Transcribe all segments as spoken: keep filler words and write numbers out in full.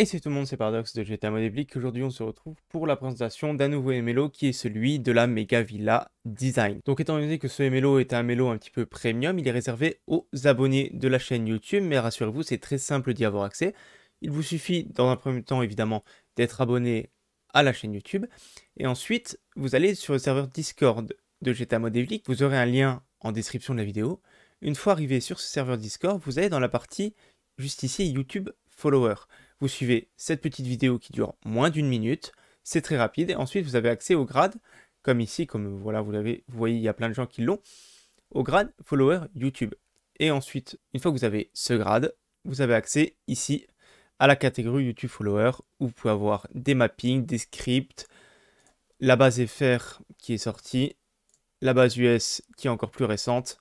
Et c'est tout le monde, c'est Paradox de G T A Modevlic. Aujourd'hui, on se retrouve pour la présentation d'un nouveau M L O qui est celui de la Mega Villa Design. Donc, étant donné que ce M L O est un M L O un petit peu premium, il est réservé aux abonnés de la chaîne YouTube. Mais rassurez-vous, c'est très simple d'y avoir accès. Il vous suffit, dans un premier temps, évidemment, d'être abonné à la chaîne YouTube. Et ensuite, vous allez sur le serveur Discord de G T A Modevlic. Vous aurez un lien en description de la vidéo. Une fois arrivé sur ce serveur Discord, vous allez dans la partie juste ici, YouTube Follower. Vous suivez cette petite vidéo qui dure moins d'une minute, c'est très rapide. Et ensuite, vous avez accès au grade, comme ici, comme voilà, vous l'avez, vous voyez, il y a plein de gens qui l'ont, au grade Follower YouTube. Et ensuite, une fois que vous avez ce grade, vous avez accès ici à la catégorie YouTube Follower, où vous pouvez avoir des mappings, des scripts, la base F R qui est sortie, la base U S qui est encore plus récente,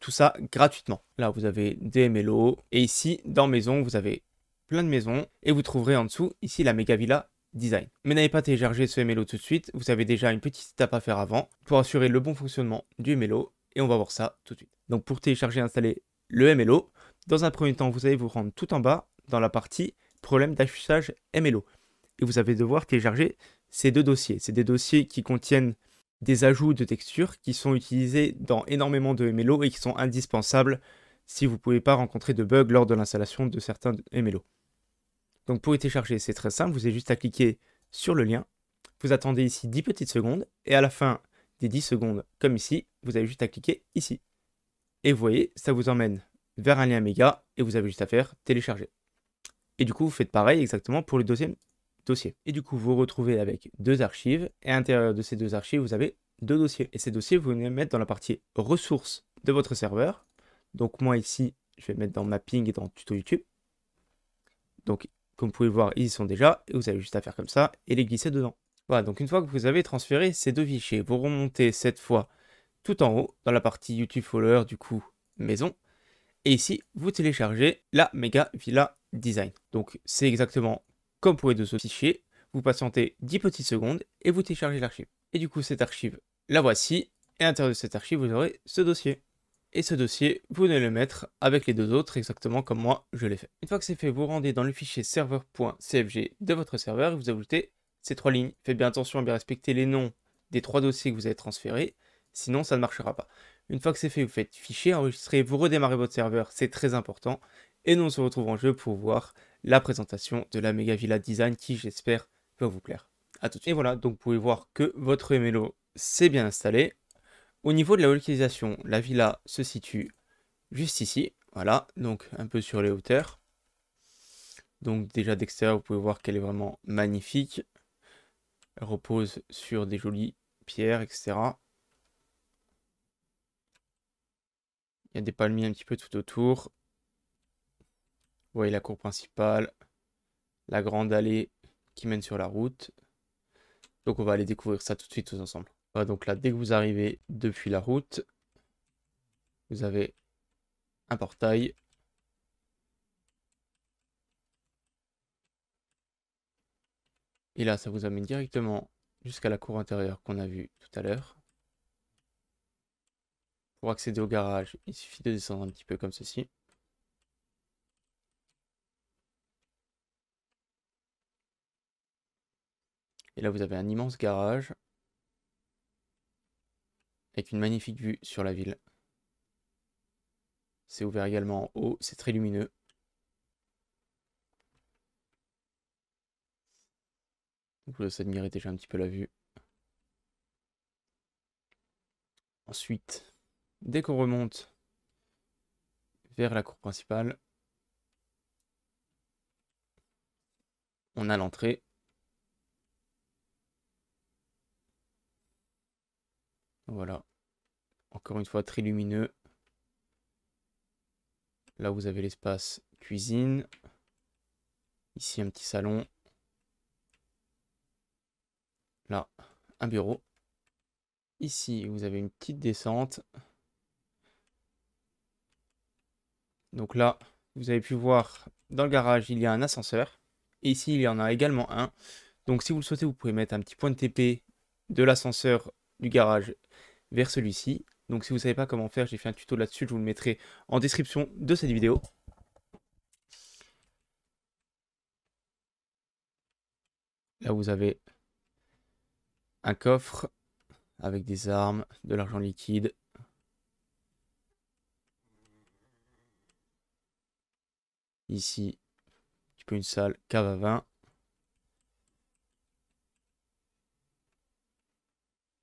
tout ça gratuitement. Là, vous avez des M L O, et ici, dans Maison, vous avez plein de maisons, et vous trouverez en dessous, ici, la Mega Villa Design. Mais n'allez pas télécharger ce M L O tout de suite, vous avez déjà une petite étape à faire avant, pour assurer le bon fonctionnement du M L O, et on va voir ça tout de suite. Donc, pour télécharger et installer le M L O, dans un premier temps, vous allez vous rendre tout en bas, dans la partie problème d'affichage M L O. Et vous allez devoir télécharger ces deux dossiers. C'est des dossiers qui contiennent des ajouts de textures qui sont utilisés dans énormément de M L O et qui sont indispensables si vous ne pouvez pas rencontrer de bugs lors de l'installation de certains M L O. Donc pour les télécharger, c'est très simple, vous avez juste à cliquer sur le lien, vous attendez ici dix petites secondes, et à la fin des dix secondes, comme ici, vous avez juste à cliquer ici. Et vous voyez, ça vous emmène vers un lien méga, et vous avez juste à faire télécharger. Et du coup, vous faites pareil exactement pour le deuxième dossier. Et du coup, vous vous retrouvez avec deux archives, et à l'intérieur de ces deux archives, vous avez deux dossiers. Et ces dossiers, vous venez mettre dans la partie ressources de votre serveur. Donc moi ici, je vais mettre dans mapping et dans tuto YouTube. Donc comme vous pouvez le voir, ils y sont déjà, et vous avez juste à faire comme ça, et les glisser dedans. Voilà, donc une fois que vous avez transféré ces deux fichiers, vous remontez cette fois tout en haut, dans la partie YouTube Follower, du coup, maison. Et ici, vous téléchargez la Mega Villa Design. Donc c'est exactement comme pour les deux autres fichiers, vous patientez dix petites secondes, et vous téléchargez l'archive. Et du coup, cette archive, la voici, et à l'intérieur de cette archive, vous aurez ce dossier. Et ce dossier, vous venez le mettre avec les deux autres, exactement comme moi, je l'ai fait. Une fois que c'est fait, vous rendez dans le fichier serveur.cfg de votre serveur et vous ajoutez ces trois lignes. Faites bien attention à bien respecter les noms des trois dossiers que vous avez transférés, sinon ça ne marchera pas. Une fois que c'est fait, vous faites fichier, enregistrer, vous redémarrez votre serveur, c'est très important. Et nous, on se retrouve en jeu pour voir la présentation de la Mega Villa Design qui, j'espère, va vous plaire. A tout de suite. Et voilà, donc vous pouvez voir que votre M L O s'est bien installé. Au niveau de la localisation, la villa se situe juste ici, voilà, donc un peu sur les hauteurs. Donc déjà d'extérieur, vous pouvez voir qu'elle est vraiment magnifique. Elle repose sur des jolies pierres, et cetera. Il y a des palmiers un petit peu tout autour. Vous voyez la cour principale, la grande allée qui mène sur la route. Donc on va aller découvrir ça tout de suite tous ensemble. Donc là, dès que vous arrivez depuis la route, vous avez un portail. Et là, ça vous amène directement jusqu'à la cour intérieure qu'on a vue tout à l'heure. Pour accéder au garage, il suffit de descendre un petit peu comme ceci. Et là, vous avez un immense garage avec une magnifique vue sur la ville. C'est ouvert également en haut, c'est très lumineux. Donc, vous pouvez admirer déjà un petit peu la vue. Ensuite, dès qu'on remonte vers la cour principale, on a l'entrée. Voilà, encore une fois très lumineux. Là, vous avez l'espace cuisine. Ici, un petit salon. Là, un bureau. Ici, vous avez une petite descente. Donc là, vous avez pu voir, dans le garage, il y a un ascenseur. Et ici, il y en a également un. Donc, si vous le souhaitez, vous pouvez mettre un petit point de T P de l'ascenseur du garage vers celui-ci. Donc si vous ne savez pas comment faire, j'ai fait un tuto là-dessus, je vous le mettrai en description de cette vidéo. Là, vous avez un coffre avec des armes, de l'argent liquide. Ici, tu peux une salle, cave à vin.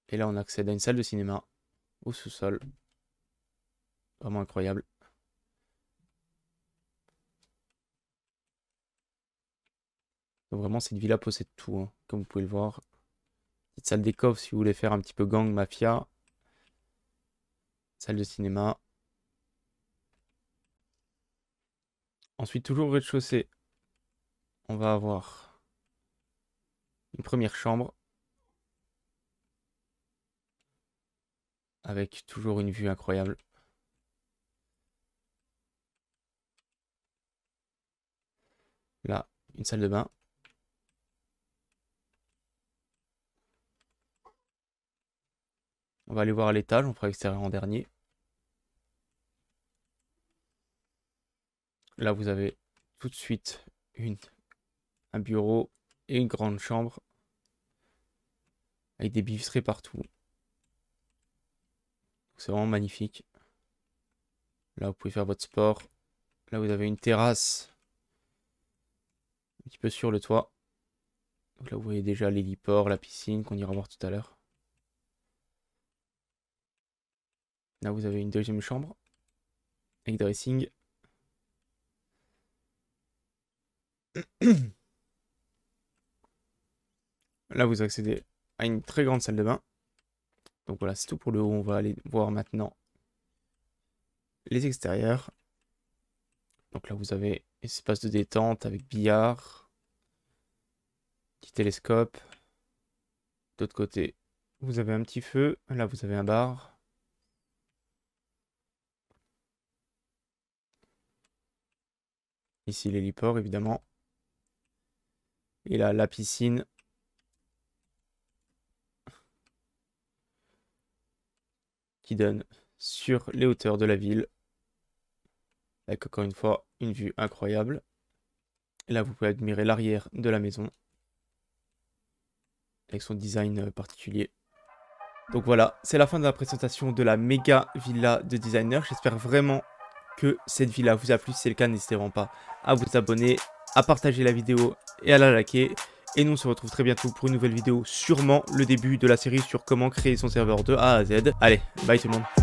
Et là, on accède à une salle de cinéma au sous-sol. Vraiment incroyable. Donc vraiment, cette villa possède tout, hein, comme vous pouvez le voir. Petite salle des coffres si vous voulez faire un petit peu gang, mafia. Salle de cinéma. Ensuite, toujours au rez-de-chaussée, on va avoir une première chambre. Avec toujours une vue incroyable. Là, une salle de bain. On va aller voir à l'étage, on fera l'extérieur en dernier. Là, vous avez tout de suite une, un bureau et une grande chambre avec des baies vitrées partout. C'est vraiment magnifique. Là, vous pouvez faire votre sport. Là, vous avez une terrasse un petit peu sur le toit. Donc là, vous voyez déjà l'héliport, la piscine qu'on ira voir tout à l'heure. Là, vous avez une deuxième chambre avec dressing. Là, vous accédez à une très grande salle de bain. Donc voilà, c'est tout pour le haut. On va aller voir maintenant les extérieurs. Donc là, vous avez espace de détente avec billard, petit télescope. D'autre côté, vous avez un petit feu. Là, vous avez un bar. Ici l'héliport évidemment. Et là la piscine. Qui donne sur les hauteurs de la ville. Avec encore une fois une vue incroyable. Et là vous pouvez admirer l'arrière de la maison. Avec son design particulier. Donc voilà, c'est la fin de la présentation de la méga villa de designer. J'espère vraiment que cette villa vous a plu. Si c'est le cas, n'hésitez vraiment pas à vous abonner, à partager la vidéo et à la liker. Et nous, on se retrouve très bientôt pour une nouvelle vidéo, sûrement le début de la série sur comment créer son serveur de A à Z. Allez, bye tout le monde.